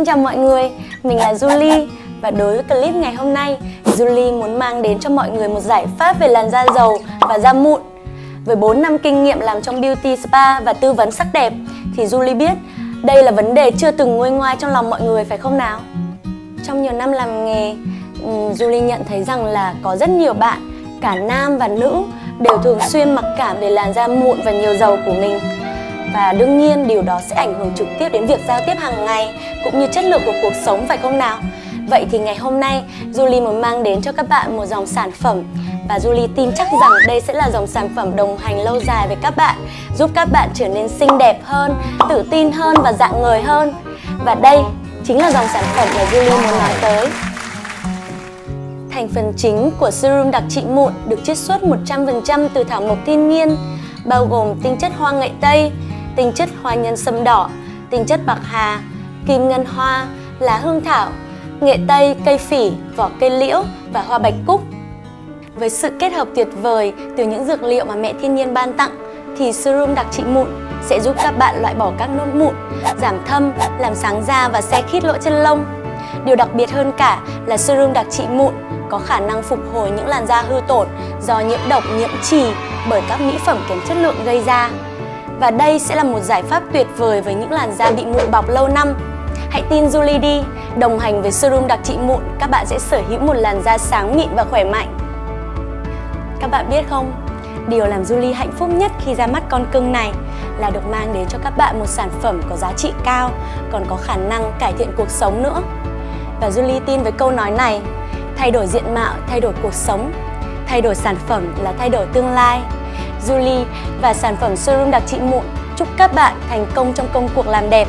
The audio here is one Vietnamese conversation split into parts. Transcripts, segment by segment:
Xin chào mọi người, mình là Julie. Và đối với clip ngày hôm nay, Julie muốn mang đến cho mọi người một giải pháp về làn da dầu và da mụn. Với 4 năm kinh nghiệm làm trong beauty spa và tư vấn sắc đẹp, thì Julie biết đây là vấn đề chưa từng nguôi ngoai trong lòng mọi người, phải không nào? Trong nhiều năm làm nghề, Julie nhận thấy rằng là có rất nhiều bạn, cả nam và nữ, đều thường xuyên mặc cảm về làn da mụn và nhiều dầu của mình. Và đương nhiên điều đó sẽ ảnh hưởng trực tiếp đến việc giao tiếp hàng ngày cũng như chất lượng của cuộc sống, phải không nào? Vậy thì ngày hôm nay Julie muốn mang đến cho các bạn một dòng sản phẩm và Julie tin chắc rằng đây sẽ là dòng sản phẩm đồng hành lâu dài với các bạn, giúp các bạn trở nên xinh đẹp hơn, tự tin hơn và rạng ngời hơn. Và đây chính là dòng sản phẩm mà Julie muốn nói tới. Thành phần chính của serum đặc trị mụn được chiết xuất 100% từ thảo mộc thiên nhiên, bao gồm tinh chất hoa nghệ tây, tinh chất hoa nhân sâm đỏ, tinh chất bạc hà, kim ngân hoa, lá hương thảo, nghệ tây, cây phỉ, vỏ cây liễu và hoa bạch cúc. Với sự kết hợp tuyệt vời từ những dược liệu mà mẹ thiên nhiên ban tặng thì serum đặc trị mụn sẽ giúp các bạn loại bỏ các nốt mụn, giảm thâm, làm sáng da và se khít lỗ chân lông. Điều đặc biệt hơn cả là serum đặc trị mụn có khả năng phục hồi những làn da hư tổn do nhiễm độc, nhiễm trì bởi các mỹ phẩm kém chất lượng gây ra. Và đây sẽ là một giải pháp tuyệt vời với những làn da bị mụn bọc lâu năm. Hãy tin Julie đi, đồng hành với serum đặc trị mụn, các bạn sẽ sở hữu một làn da sáng mịn và khỏe mạnh. Các bạn biết không, điều làm Julie hạnh phúc nhất khi ra mắt con cưng này là được mang đến cho các bạn một sản phẩm có giá trị cao, còn có khả năng cải thiện cuộc sống nữa. Và Julie tin với câu nói này: thay đổi diện mạo, thay đổi cuộc sống, thay đổi sản phẩm là thay đổi tương lai. Julie và sản phẩm serum đặc trị mụn chúc các bạn thành công trong công cuộc làm đẹp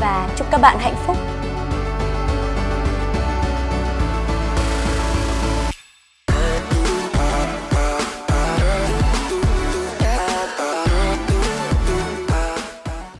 và chúc các bạn hạnh phúc.